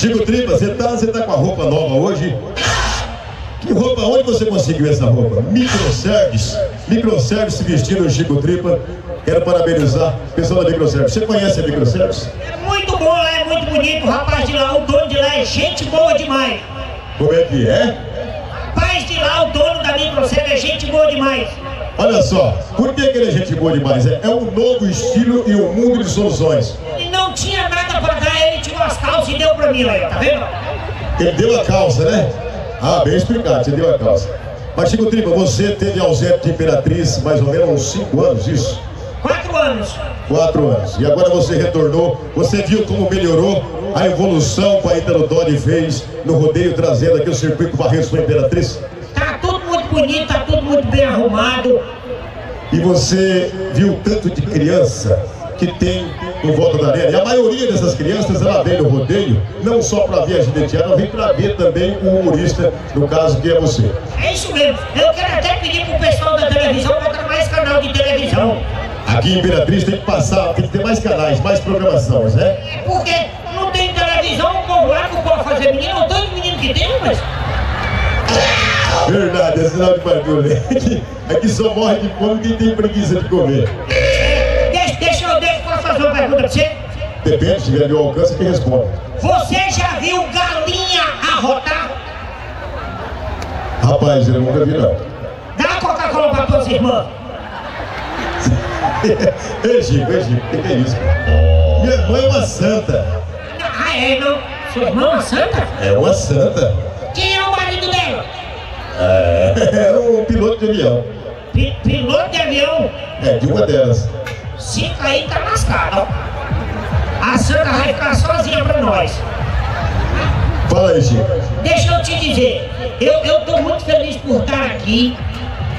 Chico Tripa, você tá com a roupa nova hoje? Que roupa? Onde você conseguiu essa roupa? Microservice. Microservice vestindo o Chico Tripa. Quero parabenizar o pessoal da Microservice. Você conhece a Microservice? É muito bom lá, é muito bonito. O rapaz de lá, o dono de lá é gente boa demais. Como é que é? Rapaz de lá, o dono da Microservice é gente boa demais. Olha só, por que ele é gente boa demais? É um novo estilo e um mundo de soluções. E não tinha nada pra dar, ele tirou as calças e deu pra mim, lá, tá vendo? Ele deu a calça, né? Ah, bem explicado, você deu a calça. Mas Chico Tripa, você teve ausente de Imperatriz mais ou menos uns 5 anos, isso? 4 anos. 4 anos. E agora você retornou, você viu como melhorou a evolução que a Italo Todde fez no rodeio, trazendo aqui o circuito Barreiro da Imperatriz? Tá tudo muito bonito, tá tudo muito bem arrumado. E você viu tanto de criança que tem no voto da arena. E a maioria dessas crianças, ela vem no rodeio, não só para ver a gineteada, ela vem para ver também o humorista, no caso, que é você. É isso mesmo. Eu quero até pedir pro pessoal da televisão botar mais canal de televisão. Aqui em Imperatriz tem que passar, tem que ter mais canais, mais programações, né? É porque não tem televisão, o povo lá não pode fazer menino, não tem menino que tem, mas... Verdade, é sinal de barulho. Aqui só morre de fome quem tem preguiça de comer. Deixa eu posso fazer uma pergunta pra você? Depende, se tiver meu alcance, quem responde. Você já viu galinha arrotar? Rapaz, eu nunca vi, não. Dá Coca-Cola pra todas as irmãs. Ei, Chico, o que é isso? Minha irmã é uma santa. Ah, é, não? Sua irmã é uma santa? É uma santa. Quem é o marido dela? É um piloto de avião. Piloto de avião? É, de uma delas. Se cair, tá lascado. A santa vai ficar sozinha pra nós. Fala aí, Chico. Deixa eu te dizer, eu tô muito feliz por estar aqui.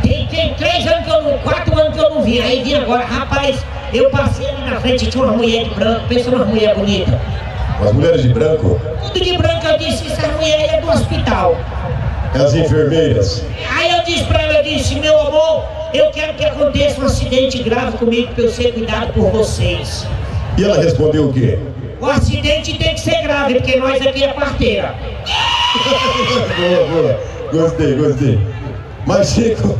Tem 3 anos que eu não, 4 anos que eu não vi. Aí vi agora, rapaz, eu passei ali na frente, tinha uma mulher de branco, pensou uma mulher bonita. As mulheres de branco? Tudo de branco, eu disse, essa mulher é do hospital. As enfermeiras. Aí eu disse pra ela, eu disse, meu amor, eu quero que aconteça um acidente grave comigo pra eu ser cuidado por vocês. E ela respondeu o quê? O acidente tem que ser grave, porque nós aqui é parteira. Boa, boa. Gostei. Mas Chico,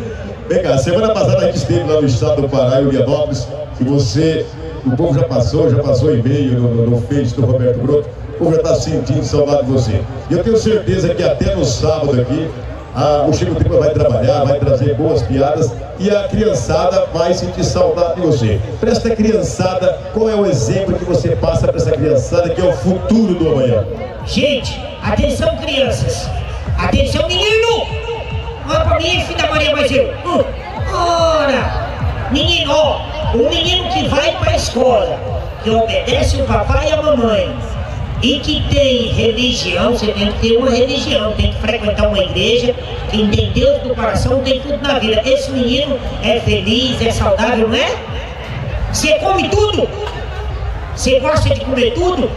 vem cá, semana passada a gente esteve lá no estado do Pará, em Lianópolis, e você, o povo já passou e-mail no Face do Roberto Grotto, o povo já está sentindo saudade de você. E eu tenho certeza que até no sábado aqui, o Chico Tripa vai trabalhar, vai trazer boas piadas e a criançada vai sentir saudade de você. Para essa criançada, qual é o exemplo que você passa para essa criançada que é o futuro do amanhã? Gente, atenção crianças, atenção menino! Olha pra mim, filho da Maria Magelo. Ora, menino, o menino que vai pra escola, que obedece o papai e a mamãe, e que tem religião, você tem que ter uma religião, tem que frequentar uma igreja, quem tem Deus no coração, tem tudo na vida. Esse menino é feliz, é saudável, não é? Você come tudo? Você gosta de comer tudo?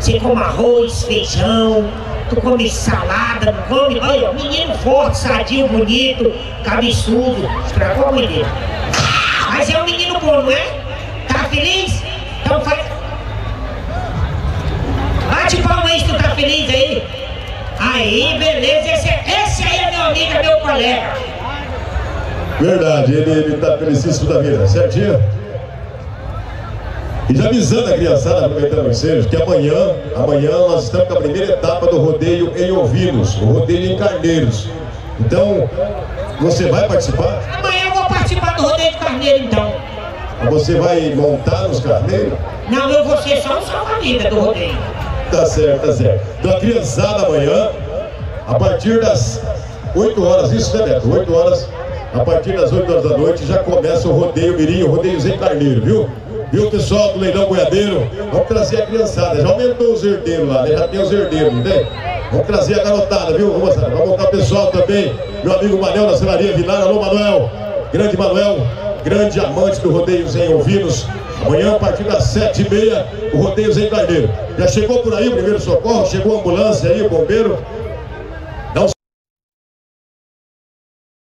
Você come arroz, feijão... Tu come salada, não come? Olha, menino forte, sadio, bonito, cabeçudo. Estragou o menino. Mas é um menino bom, não é? Tá feliz? Então faz. Bate palma aí se tu tá feliz aí. Aí, beleza. Esse aí é meu amigo, é meu colega. Verdade, ele tá felicíssimo da vida, certinho? E já avisando a criançada, aproveitando vocês, que amanhã nós estamos com a primeira etapa do rodeio em ovinos, o rodeio em carneiros. Então, você vai participar? Amanhã eu vou participar do rodeio de carneiro, então. Você vai montar nos carneiros? Não, eu vou ser só um salva-vida do rodeio. Tá certo. Então, a criançada amanhã, a partir das 8 horas, isso, né, Neto? 8 horas, a partir das 8 horas da noite, já começa o rodeio mirim, o rodeio em carneiro, viu? Viu, pessoal do Leidão Goiadeiro? Vamos trazer a criançada. Já aumentou os herdeiros lá, né? Já tem os herdeiros, não tem? Vamos trazer a garotada, viu? Vamos botar o pessoal também. Meu amigo Manuel da Celaria Vilar. Alô, Manuel. Grande Manuel, grande amante do rodeio em ovinos. Amanhã, a partir das 7h30, o rodeio em carneiro. Já chegou por aí o primeiro socorro? Chegou a ambulância aí, o bombeiro?